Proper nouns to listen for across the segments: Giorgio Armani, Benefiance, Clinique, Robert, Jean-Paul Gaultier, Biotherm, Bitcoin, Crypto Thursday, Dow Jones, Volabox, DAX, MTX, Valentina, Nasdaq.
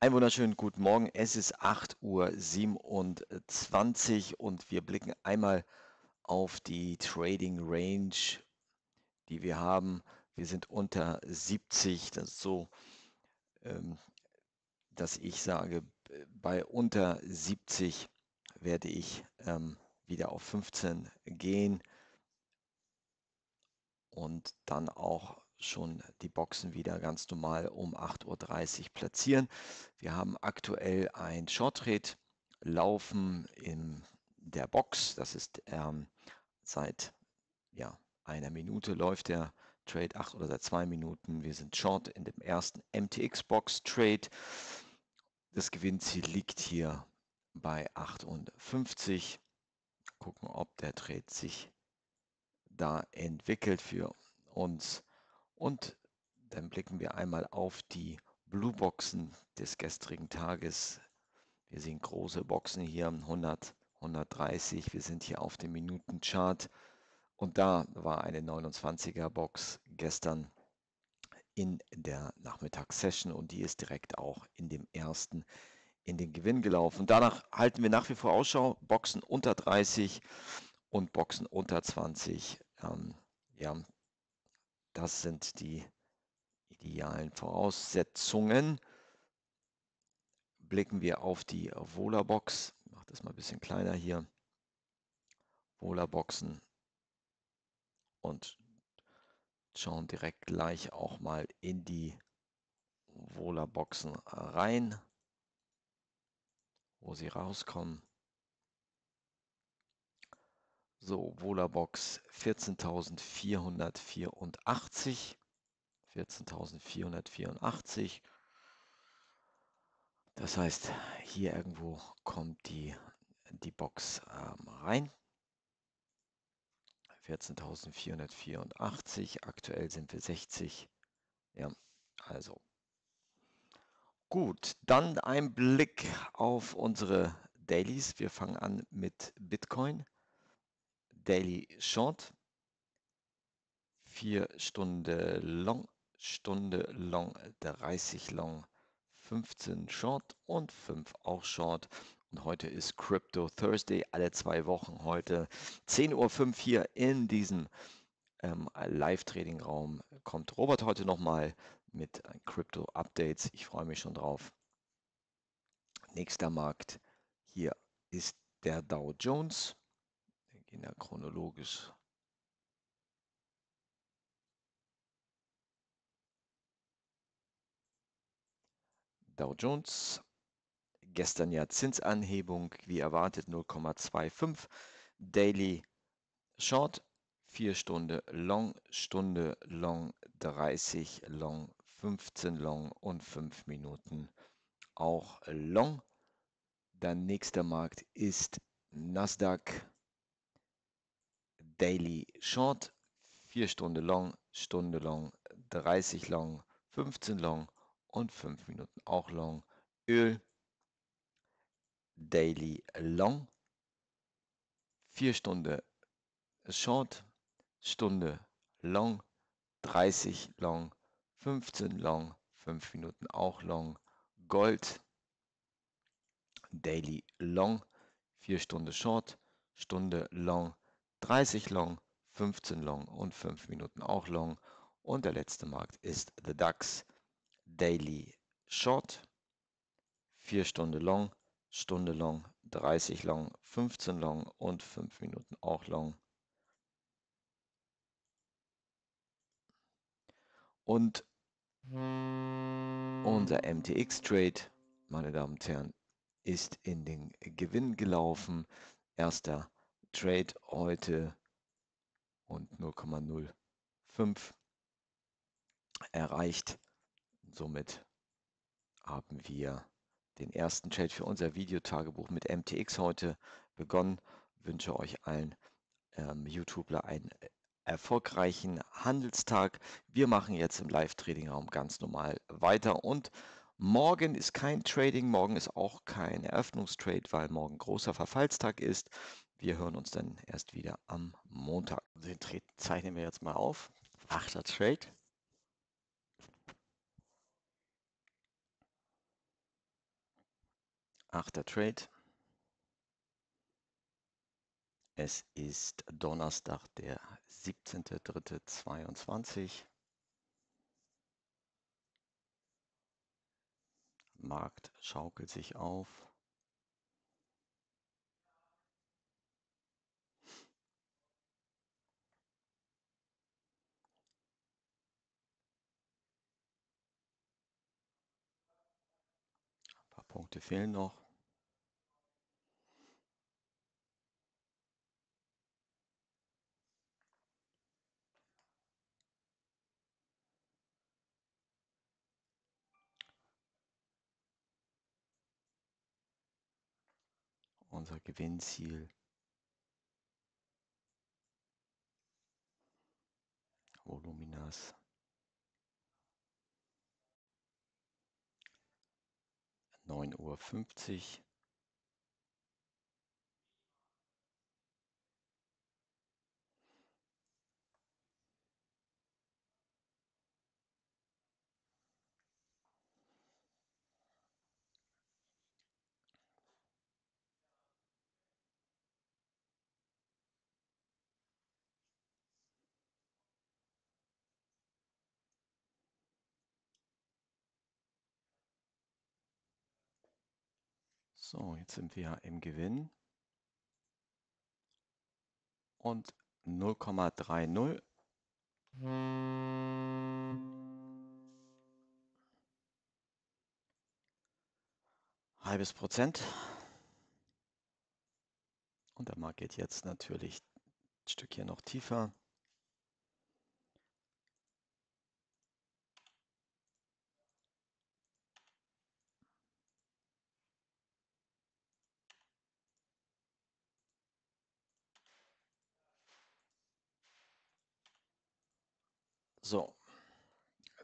Einen wunderschönen guten Morgen, es ist 8:27 Uhr und wir blicken einmal auf die Trading Range, die wir haben. Wir sind unter 70, das ist so, dass ich sage, bei unter 70 werde ich wieder auf 15 gehen und dann auch schon die Boxen wieder ganz normal um 8:30 Uhr platzieren. Wir haben aktuell ein Short Trade laufen in der Box. Das ist seit einer Minute läuft der Trade, oder seit 2 Minuten. Wir sind Short in dem ersten MTX Box Trade. Das Gewinnziel liegt hier bei 58. Gucken, ob der Trade sich da entwickelt für uns. Und dann blicken wir einmal auf die Blue Boxen des gestrigen Tages. Wir sehen große Boxen hier, 100, 130. Wir sind hier auf dem Minutenchart. Und da war eine 29er Box gestern in der Nachmittagssession und die ist direkt auch in den Gewinn gelaufen. Danach halten wir nach wie vor Ausschau. Boxen unter 30 und Boxen unter 20. Das sind die idealen Voraussetzungen. Blicken wir auf die Volabox. Ich mache das mal ein bisschen kleiner hier. Volaboxen. Und schauen direkt gleich auch mal in die Volaboxen rein, wo sie rauskommen. So, Volabox 14.484, 14.484, das heißt, hier irgendwo kommt die Box rein, 14.484, aktuell sind wir 60, ja, also. Gut, dann ein Blick auf unsere Dailies, wir fangen an mit Bitcoin. Daily Short, 4 Stunden Long, Stunde Long, 30 Long, 15 Short und 5 auch Short. Und heute ist Crypto Thursday, alle 2 Wochen heute, 10:05 Uhr hier in diesem Live-Trading-Raum. Kommt Robert heute nochmal mit Crypto-Updates, ich freue mich schon drauf. Nächster Markt hier ist der Dow Jones. Wir gehen da chronologisch. Dow Jones, gestern ja Zinsanhebung, wie erwartet 0,25. Daily Short, 4 Stunden Long, Stunde Long, 30 Long, 15 Long und 5 Minuten auch Long. Dann nächster Markt ist Nasdaq. Daily Short, 4 Stunden Long, Stunde Long, 30 Long, 15 Long und 5 Minuten auch Long. Öl, Daily Long, 4 Stunden Short, Stunde Long, 30 Long, 15 Long, 5 Minuten auch Long. Gold, Daily Long, 4 Stunden Short, Stunde Long, 30 Long, 15 Long und 5 Minuten auch Long. Und der letzte Markt ist der DAX. Daily Short, 4 Stunden Long, Stunde Long, 30 Long, 15 Long und 5 Minuten auch Long. Und unser MTX-Trade, meine Damen und Herren, ist in den Gewinn gelaufen. Erster Trade heute und 0,05 erreicht. Somit haben wir den ersten Trade für unser Videotagebuch mit MTX heute begonnen. Ich wünsche euch allen YouTuber einen erfolgreichen Handelstag. Wir machen jetzt im Live-Trading-Raum ganz normal weiter und morgen ist kein Trading, morgen ist auch kein Eröffnungstrade, weil morgen großer Verfallstag ist. Wir hören uns dann erst wieder am Montag. Den Trade zeichnen wir jetzt mal auf. 8. Trade. Achter Trade. Es ist Donnerstag, der 17.03.22. Markt schaukelt sich auf. Ein paar Punkte fehlen noch. Unser Gewinnziel, Voluminas, neun Uhr fünfzig. So, jetzt sind wir im Gewinn und 0,30. Halbes Prozent. Und der Markt geht jetzt natürlich ein Stück hier noch tiefer. So,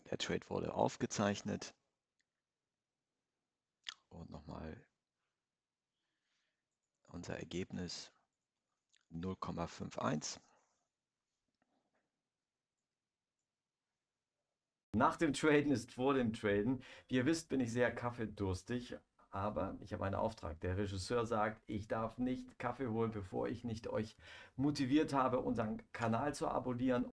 der Trade wurde aufgezeichnet und nochmal unser Ergebnis 0,51. Nach dem Traden ist vor dem Traden. Wie ihr wisst, bin ich sehr kaffeedurstig, aber ich habe einen Auftrag. Der Regisseur sagt, ich darf nicht Kaffee holen, bevor ich nicht euch motiviert habe, unseren Kanal zu abonnieren.